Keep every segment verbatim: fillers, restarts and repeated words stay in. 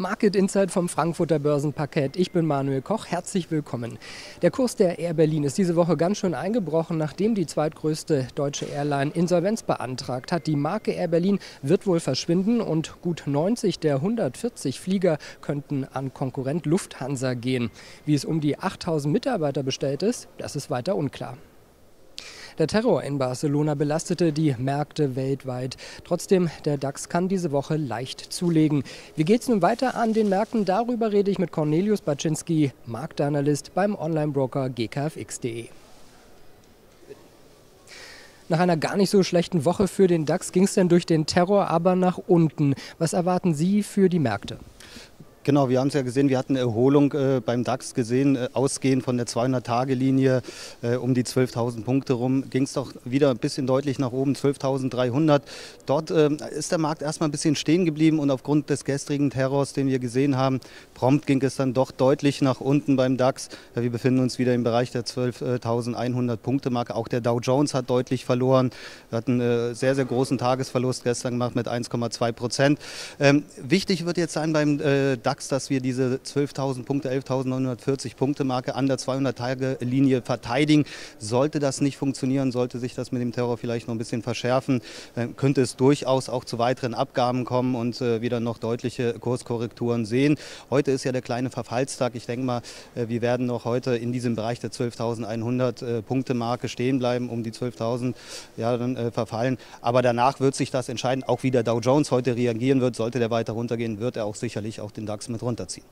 Market Insight vom Frankfurter Börsenparkett. Ich bin Manuel Koch, herzlich willkommen. Der Kurs der Air Berlin ist diese Woche ganz schön eingebrochen, nachdem die zweitgrößte deutsche Airline Insolvenz beantragt hat. Die Marke Air Berlin wird wohl verschwinden und gut neunzig der hundertvierzig Flieger könnten an Konkurrent Lufthansa gehen. Wie es um die achttausend Mitarbeiter bestellt ist, das ist weiter unklar. Der Terror in Barcelona belastete die Märkte weltweit. Trotzdem, der DAX kann diese Woche leicht zulegen. Wie geht's nun weiter an den Märkten? Darüber rede ich mit Kornelius Barczynski, Marktanalyst beim Online-Broker G K F X punkt de. Nach einer gar nicht so schlechten Woche für den DAX ging es dann durch den Terror aber nach unten. Was erwarten Sie für die Märkte? Genau, wir haben es ja gesehen, wir hatten eine Erholung äh, beim DAX gesehen, äh, ausgehend von der zweihundert-Tage-Linie äh, um die zwölftausend Punkte rum, ging es doch wieder ein bisschen deutlich nach oben, zwölftausenddreihundert. Dort äh, ist der Markt erstmal ein bisschen stehen geblieben und aufgrund des gestrigen Terrors, den wir gesehen haben, prompt ging es dann doch deutlich nach unten beim DAX. Ja, wir befinden uns wieder im Bereich der zwölftausendeinhundert Punkte-Marke. Auch der Dow Jones hat deutlich verloren. Wir hatten einen äh, sehr, sehr großen Tagesverlust gestern gemacht mit eins Komma zwei Prozent. Ähm, wichtig wird jetzt sein beim äh, DAX, dass wir diese zwölftausend Punkte, elftausendneunhundertvierzig Punkte Marke an der zweihundert-Tage-Linie verteidigen. Sollte das nicht funktionieren, sollte sich das mit dem Terror vielleicht noch ein bisschen verschärfen, könnte es durchaus auch zu weiteren Abgaben kommen und wieder noch deutliche Kurskorrekturen sehen. Heute ist ja der kleine Verfallstag. Ich denke mal, wir werden noch heute in diesem Bereich der zwölftausendeinhundert Punkte Marke stehen bleiben, um die zwölftausend ja, dann verfallen. Aber danach wird sich das entscheiden. Auch wie der Dow Jones heute reagieren wird, sollte der weiter runtergehen, wird er auch sicherlich auch den DAX mit runterziehen.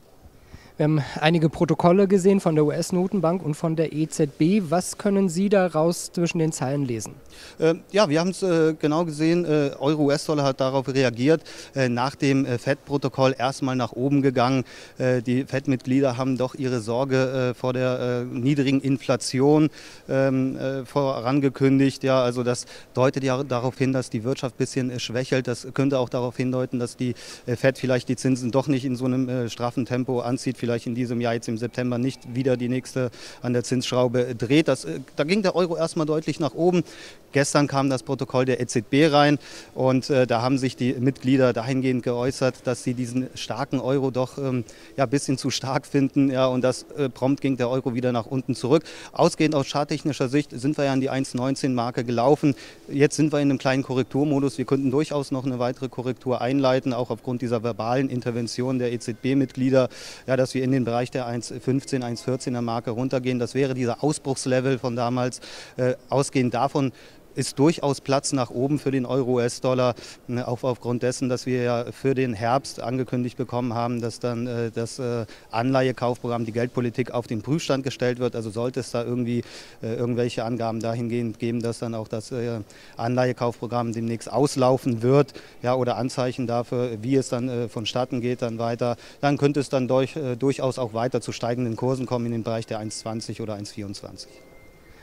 Wir haben einige Protokolle gesehen von der U S-Notenbank und von der E Z B. Was können Sie daraus zwischen den Zeilen lesen? Äh, ja, wir haben es äh, genau gesehen. Äh, Euro-U S-Dollar hat darauf reagiert. Äh, nach dem äh, F E D-Protokoll erstmal nach oben gegangen. Äh, die F E D-Mitglieder haben doch ihre Sorge äh, vor der äh, niedrigen Inflation ähm, äh, vorangekündigt. Ja, also das deutet ja darauf hin, dass die Wirtschaft ein bisschen äh, schwächelt. Das könnte auch darauf hindeuten, dass die äh, F E D vielleicht die Zinsen doch nicht in so einem äh, straffen Tempo anzieht. Vielleicht in diesem Jahr, jetzt im September, nicht wieder die nächste an der Zinsschraube dreht. Das, da ging der Euro erstmal deutlich nach oben. Gestern kam das Protokoll der E Z B rein und äh, da haben sich die Mitglieder dahingehend geäußert, dass sie diesen starken Euro doch ähm, ja, ein bisschen zu stark finden. Ja, und das äh, prompt ging der Euro wieder nach unten zurück. Ausgehend aus charttechnischer Sicht sind wir ja an die eins Komma neunzehn Marke gelaufen. Jetzt sind wir in einem kleinen Korrekturmodus. Wir könnten durchaus noch eine weitere Korrektur einleiten, auch aufgrund dieser verbalen Intervention der E Z B-Mitglieder, ja, dass wir in den Bereich der eins Komma fünfzehn, eins Komma vierzehner Marke runtergehen. Das wäre dieser Ausbruchslevel von damals. Äh, ausgehend davon ist durchaus Platz nach oben für den Euro-U S-Dollar, ne, auch aufgrund dessen, dass wir ja für den Herbst angekündigt bekommen haben, dass dann äh, das äh, Anleihekaufprogramm, die Geldpolitik auf den Prüfstand gestellt wird. Also sollte es da irgendwie äh, irgendwelche Angaben dahingehend geben, dass dann auch das äh, Anleihekaufprogramm demnächst auslaufen wird, ja, oder Anzeichen dafür, wie es dann äh, vonstatten geht, dann weiter, dann könnte es dann durch, äh, durchaus auch weiter zu steigenden Kursen kommen in den Bereich der eins Komma zwanzig oder eins Komma vierundzwanzig.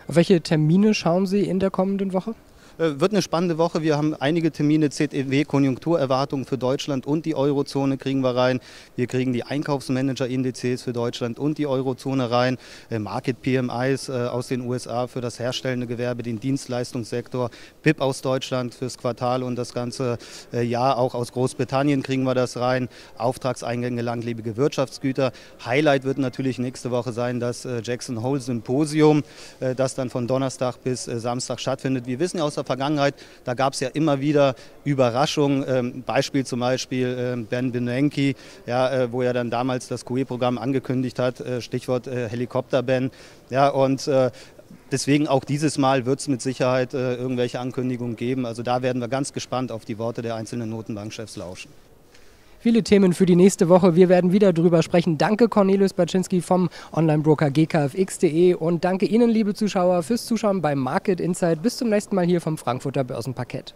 Auf welche Termine schauen Sie in der kommenden Woche? Wird eine spannende Woche. Wir haben einige Termine, Z E W-Konjunkturerwartungen für Deutschland und die Eurozone kriegen wir rein. Wir kriegen die Einkaufsmanager-Indizes für Deutschland und die Eurozone rein. Market P M Is aus den U S A für das herstellende Gewerbe, den Dienstleistungssektor. B I P aus Deutschland fürs Quartal und das ganze Jahr. Auch aus Großbritannien kriegen wir das rein. Auftragseingänge, langlebige Wirtschaftsgüter. Highlight wird natürlich nächste Woche sein, das Jackson Hole Symposium, das dann von Donnerstag bis Samstag stattfindet. Wir wissen ja aus der Vergangenheit, da gab es ja immer wieder Überraschungen, ähm, Beispiel zum Beispiel ähm, Ben Bernanke, ja, äh, wo er dann damals das Q E-Programm angekündigt hat, äh, Stichwort äh, Helikopter-Ben, ja, und äh, deswegen auch dieses Mal wird es mit Sicherheit äh, irgendwelche Ankündigungen geben, also da werden wir ganz gespannt auf die Worte der einzelnen Notenbankchefs lauschen. Viele Themen für die nächste Woche. Wir werden wieder drüber sprechen. Danke Kornelius Barczynski vom Online-Broker G K F X punkt de und danke Ihnen, liebe Zuschauer, fürs Zuschauen beim Market Insight. Bis zum nächsten Mal hier vom Frankfurter Börsenparkett.